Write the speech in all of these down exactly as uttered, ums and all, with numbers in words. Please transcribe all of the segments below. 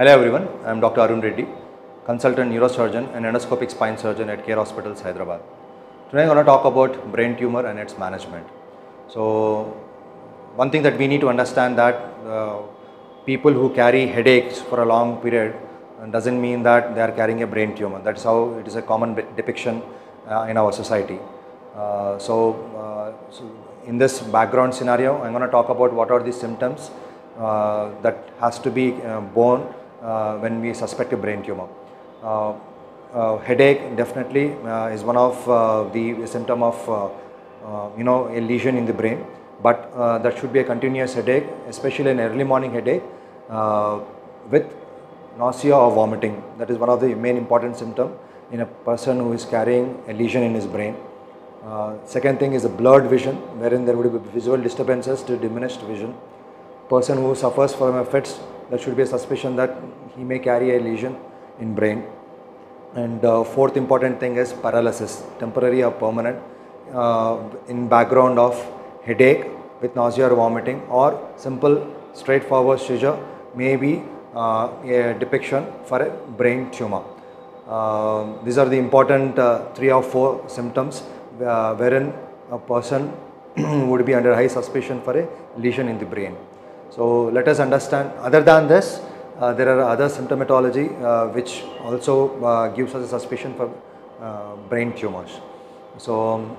Hello everyone, I am Doctor Arun Reddy, Consultant Neurosurgeon and Endoscopic Spine Surgeon at Care Hospitals, Hyderabad. Today I am going to talk about brain tumor and its management. So, one thing that we need to understand that uh, people who carry headaches for a long period doesn't mean that they are carrying a brain tumor. That's how it is a common depiction uh, in our society. Uh, so, uh, so, in this background scenario, I am going to talk about what are the symptoms uh, that has to be uh, borne Uh, when we suspect a brain tumor. Uh, uh, headache definitely uh, is one of uh, the symptom of uh, uh, you know a lesion in the brain, but uh, that should be a continuous headache, especially an early morning headache uh, with nausea or vomiting. That is one of the main important symptom in a person who is carrying a lesion in his brain. Uh, second thing is a blurred vision, wherein there would be visual disturbances to diminished vision. Person who suffers from a F I T S, there should be a suspicion that he may carry a lesion in brain. And uh, fourth important thing is paralysis, temporary or permanent, uh, in background of headache with nausea or vomiting, or simple straightforward seizure may be uh, a depiction for a brain tumor. Uh, these are the important uh, three or four symptoms uh, wherein a person would be under high suspicion for a lesion in the brain. So let us understand, other than this, uh, there are other symptomatology uh, which also uh, gives us a suspicion for uh, brain tumors. So um,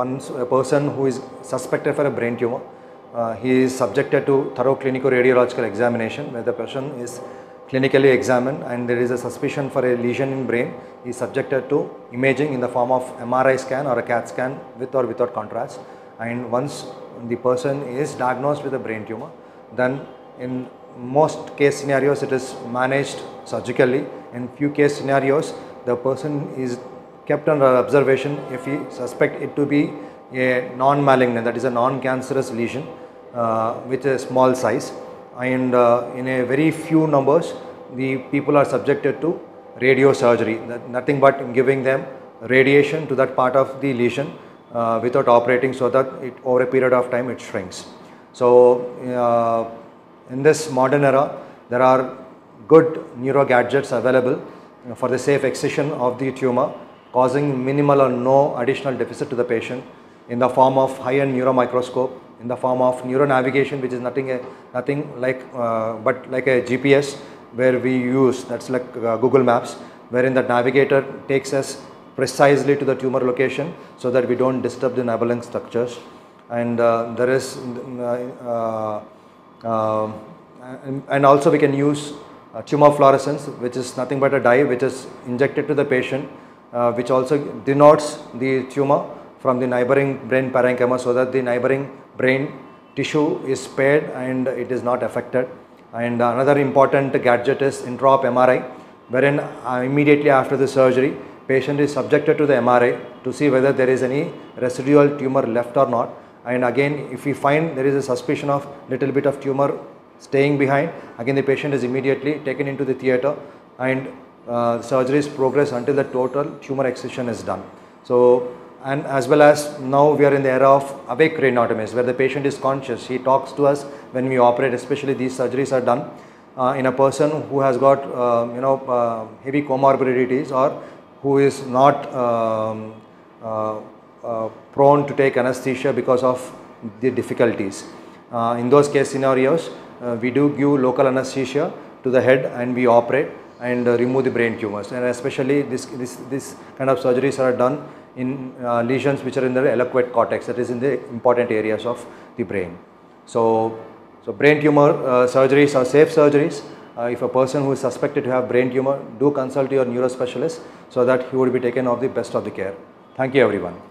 once a person who is suspected for a brain tumor, uh, he is subjected to thorough clinical radiological examination, where the person is clinically examined and there is a suspicion for a lesion in brain. He is subjected to imaging in the form of M R I scan or a C A T scan with or without contrast. And once the person is diagnosed with a brain tumor, then in most case scenarios it is managed surgically. In few case scenarios the person is kept under observation if he suspect it to be a non-malignant, that is a non-cancerous lesion uh, with a small size, and uh, in a very few numbers the people are subjected to radiosurgery, that nothing but giving them radiation to that part of the lesion uh, without operating, so that it over a period of time it shrinks. So, uh, in this modern era, there are good neuro gadgets available for the safe excision of the tumor, causing minimal or no additional deficit to the patient, in the form of high-end neuro microscope, in the form of neuro navigation, which is nothing, a, nothing like uh, but like a G P S, where we use, that's like uh, Google Maps, wherein the navigator takes us precisely to the tumor location so that we don't disturb the neighboring structures. And uh, there is uh, uh, uh, and, and also we can use uh, tumor fluorescence, which is nothing but a dye which is injected to the patient, uh, which also denotes the tumor from the neighboring brain parenchyma, so that the neighboring brain tissue is spared and it is not affected. And another important gadget is intraop M R I, wherein uh, immediately after the surgery patient is subjected to the M R I to see whether there is any residual tumor left or not. And again, if we find there is a suspicion of little bit of tumor staying behind, again the patient is immediately taken into the theater and uh, surgeries progress until the total tumor excision is done. So, and as well as now we are in the era of awake craniotomies, where the patient is conscious, he talks to us when we operate, especially these surgeries are done uh, in a person who has got uh, you know uh, heavy comorbidities, or who is not um, uh, Uh, prone to take anesthesia because of the difficulties. Uh, in those case scenarios, uh, we do give local anesthesia to the head and we operate and uh, remove the brain tumors. And especially this, this, this kind of surgeries are done in uh, lesions which are in the eloquent cortex, that is in the important areas of the brain. So, so brain tumor uh, surgeries are safe surgeries. Uh, if a person who is suspected to have brain tumor, do consult your neurospecialist so that he would be taken of the best of the care. Thank you everyone.